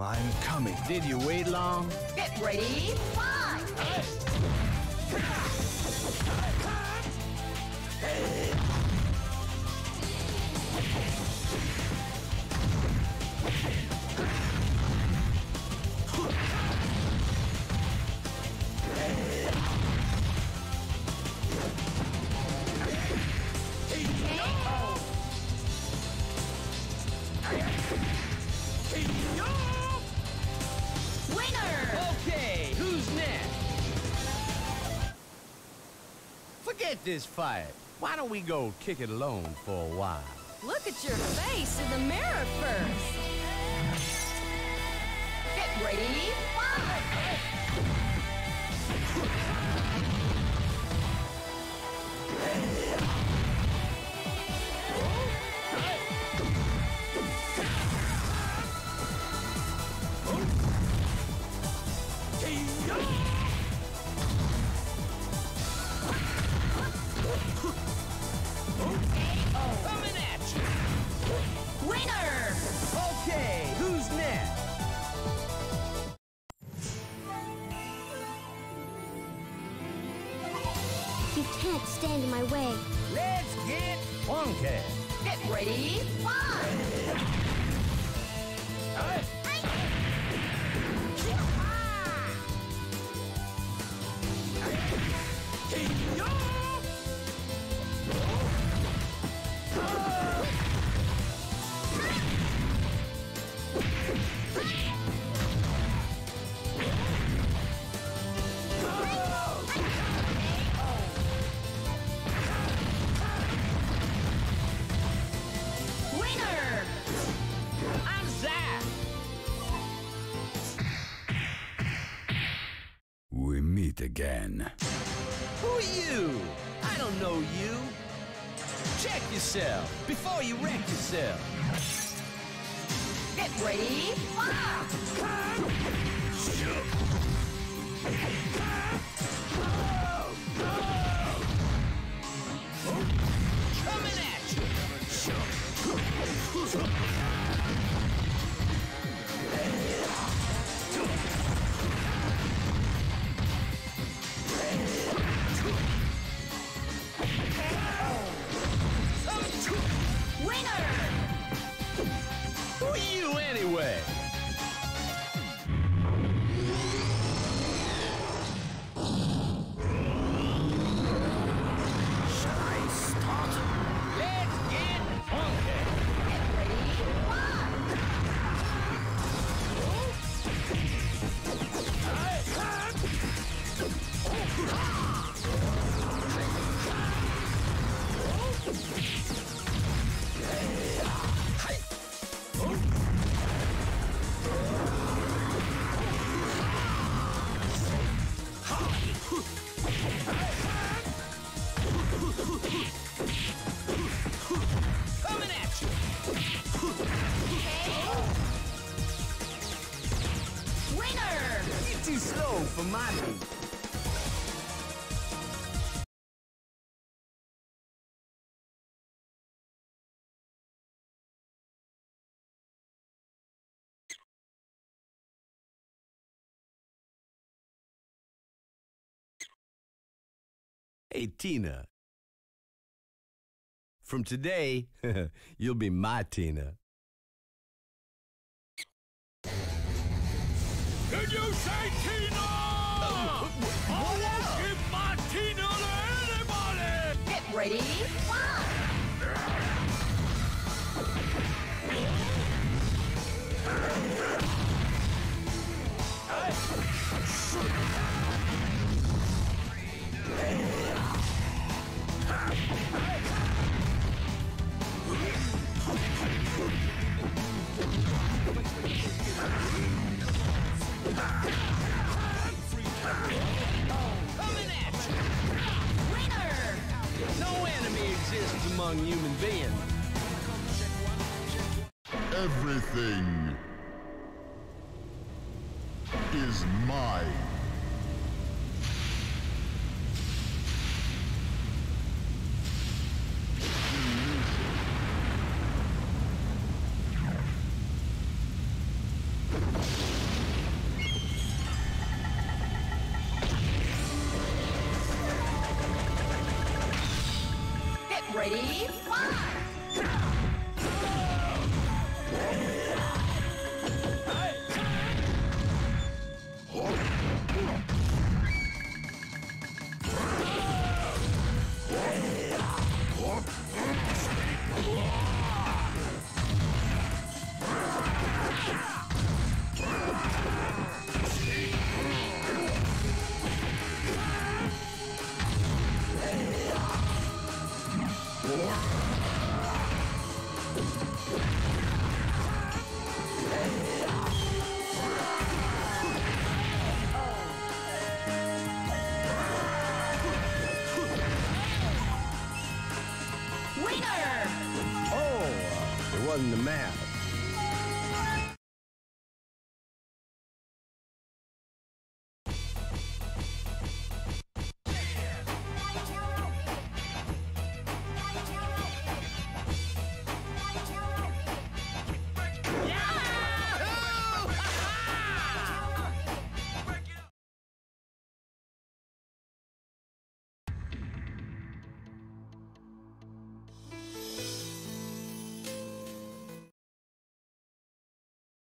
I'm coming. Did you wait long? Get ready, fly! Forget this fight. Why don't we go kick it alone for a while? Look at your face in the mirror first. Get ready, you can't stand in my way. Let's get funky. Get ready, fly! Again. Who are you? I don't know you. Check yourself before you wreck yourself. Get ready, fire! Coming at you! Too slow for my beat. Hey, Tina. From today, you'll be my Tina. Did you say Tina? I will give my Tina to anybody! Get ready, among human beings. Everything is mine. Illusion. Ready? Winner! Oh, it wasn't the math.